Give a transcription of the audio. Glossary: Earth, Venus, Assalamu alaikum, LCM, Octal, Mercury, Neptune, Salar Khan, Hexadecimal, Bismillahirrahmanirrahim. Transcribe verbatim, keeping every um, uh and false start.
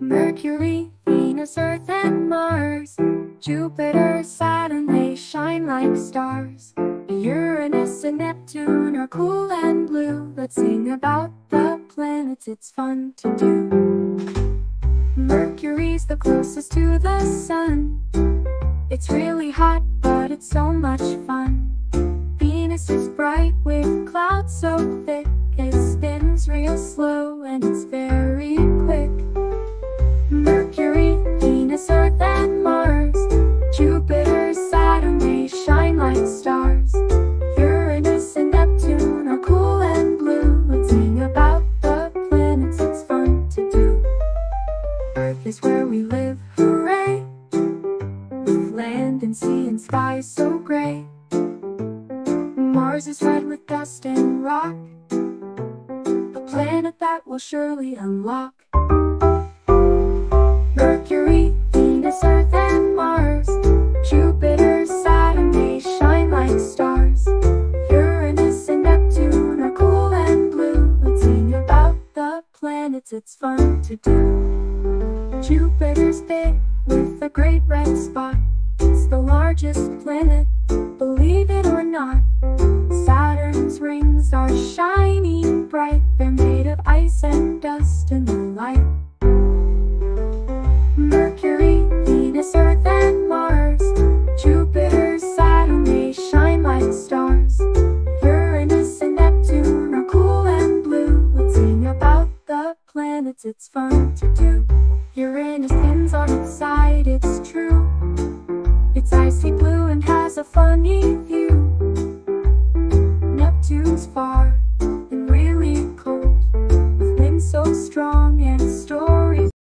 Mercury, Venus, Earth, and Mars, Jupiter, Saturn, they shine like stars. Uranus and Neptune are cool and blue. Let's sing about the planets, it's fun to do. Mercury's the closest to the sun. It's really hot, but it's so much fun. Venus is bright with clouds so thick. It spins real slow and it's very quick. Mercury, Venus, Earth, and Mars, Jupiter, Saturn, they shine like stars. Uranus and Neptune are cool and blue. Let's sing about the planets, it's fun to do. Earth is where we live, hooray! With land and sea and sky so gray. Mars is red with dust and rock, a planet that will surely unlock. Mercury, Venus, Earth, and Mars, Jupiter, Saturn, they shine like stars. Uranus and Neptune are cool and blue. Let's sing about the planets, it's fun to do. Jupiter's big with a great red spot. It's the largest planet, believe it or not. Saturn's rings are shiny and bright. They're made of ice and dust in the light. Mercury, Venus, Earth, and Mars, Jupiter, Saturn, they shine like stars. Uranus and Neptune are cool and blue. Let's sing about the planets, it's fun to do. Uranus spins on its side, it's true. It's icy blue and has a funny hue.